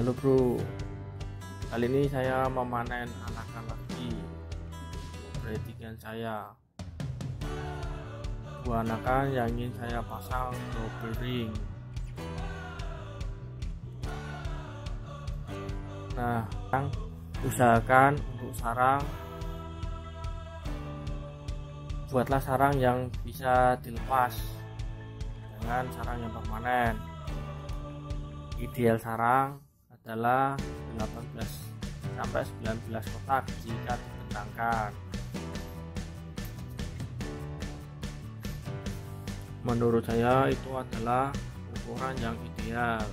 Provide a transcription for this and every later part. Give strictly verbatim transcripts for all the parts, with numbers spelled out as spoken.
Halo bro, kali ini saya memanen anak-anak di perhatikan saya. Dua anakan yang ingin saya pasang double ring. Nah, usahakan untuk sarang, buatlah sarang yang bisa dilepas, jangan sarang yang permanen. Ideal sarang adalah delapan belas sampai sembilan belas kotak jika dikembangkan. Menurut saya itu adalah ukuran yang ideal.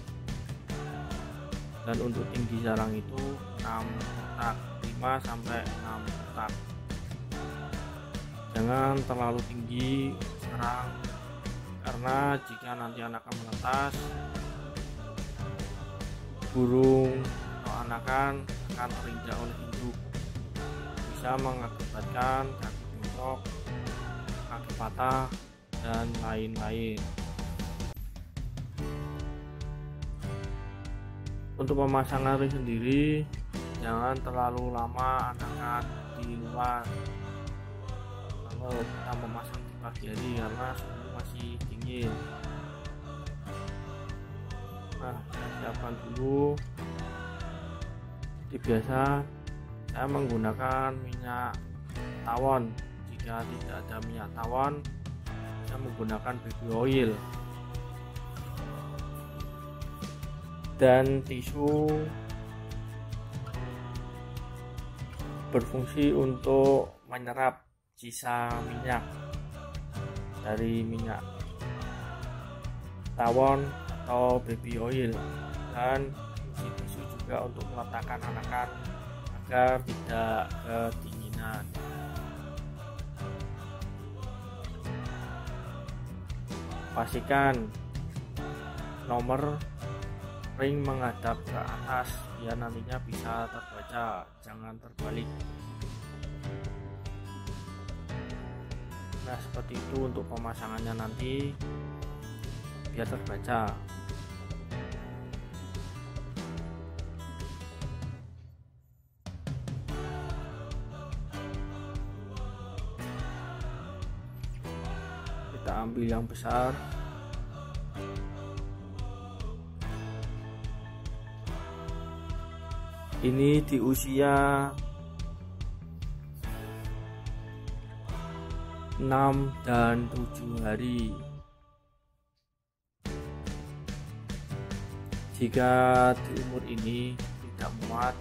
Dan untuk tinggi sarang itu enam kotak, lima sampai enam kotak. Jangan terlalu tinggi sarang, karena jika nanti anakan menetas, burung atau anakan akan terinjak oleh induk, bisa mengakibatkan kaki bengkok, kaki patah, dan lain-lain. Untuk pemasangan ring sendiri, jangan terlalu lama anakan di luar kalau kita memasang di pagi hari, karena suhu masih dingin. Nah, saya siapkan dulu. Seperti biasa, saya menggunakan minyak tawon. Jika tidak ada minyak tawon, saya menggunakan baby oil dan tisu, berfungsi untuk menyerap sisa minyak dari minyak tawon atau baby oil, dan tisu juga untuk meletakkan anakan agar tidak kedinginan. Pastikan nomor ring menghadap ke atas biar nantinya bisa terbaca, jangan terbalik. Nah, seperti itu untuk pemasangannya nanti biar terbaca. Kita ambil yang besar. Ini di usia enam dan tujuh hari. Jika di umur ini tidak muat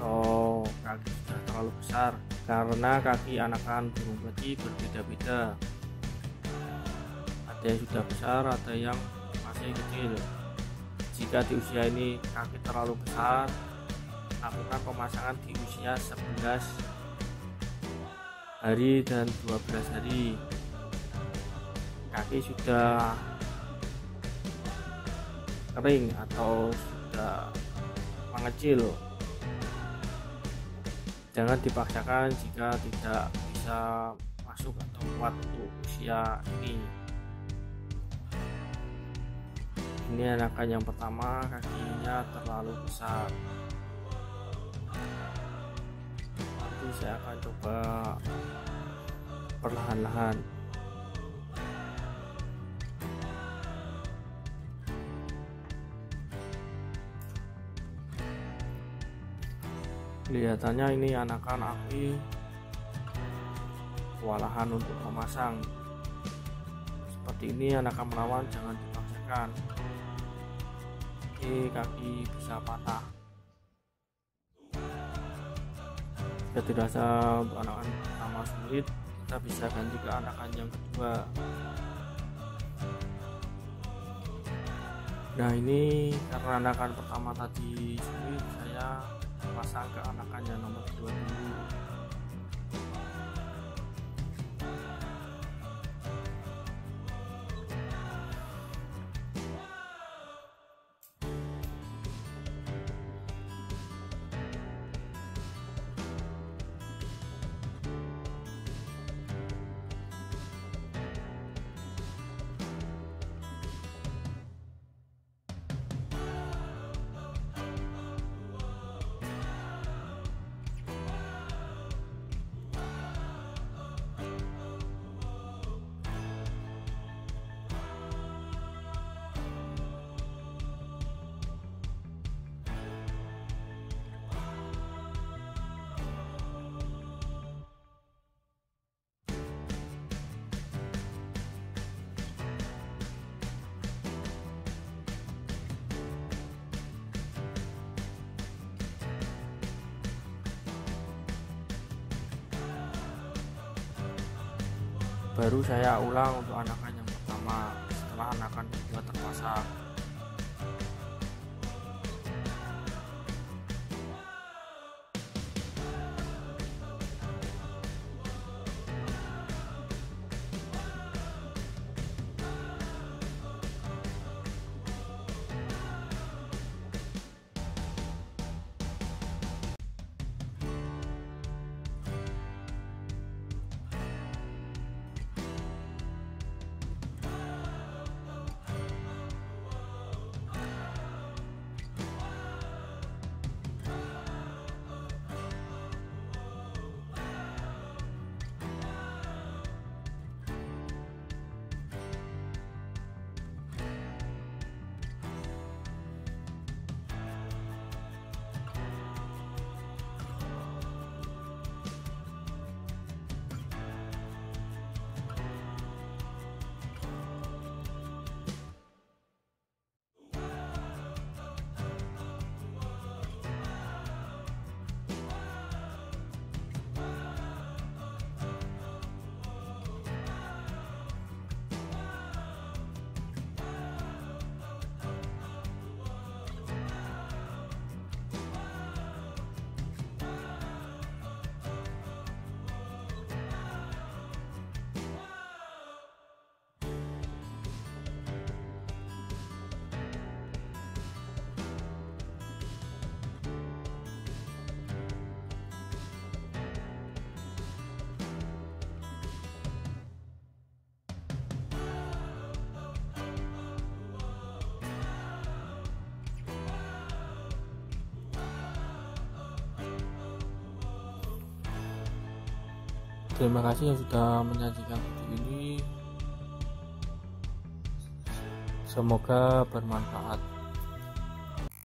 atau kaki sudah terlalu besar, karena kaki anakan burung peti berbeda-beda, ada yang sudah besar, ada yang masih kecil. Jika di usia ini kaki terlalu besar, lakukan pemasangan di usia sebelas hari dan dua belas hari. Kaki sudah kering atau sudah mengecil, jangan dipaksakan jika tidak bisa masuk atau kuat untuk usia ini. Ini anakan yang pertama, kakinya terlalu besar. Nanti saya akan coba perlahan-lahan. Kelihatannya ini anakan api kewalahan untuk memasang. Seperti ini anakan melawan, jangan dipaksakan, ini kaki bisa patah. Jika dirasa untuk anakan pertama sulit, kita bisa ganti ke anakan yang kedua. Nah, ini karena anakan pertama tadi sulit, saya pasang ke anakan yang nomor dua dulu. baru saya ulang untuk anakan yang pertama setelah anakan kedua terpasang. Terima kasih yang sudah menyajikan video ini. Semoga bermanfaat.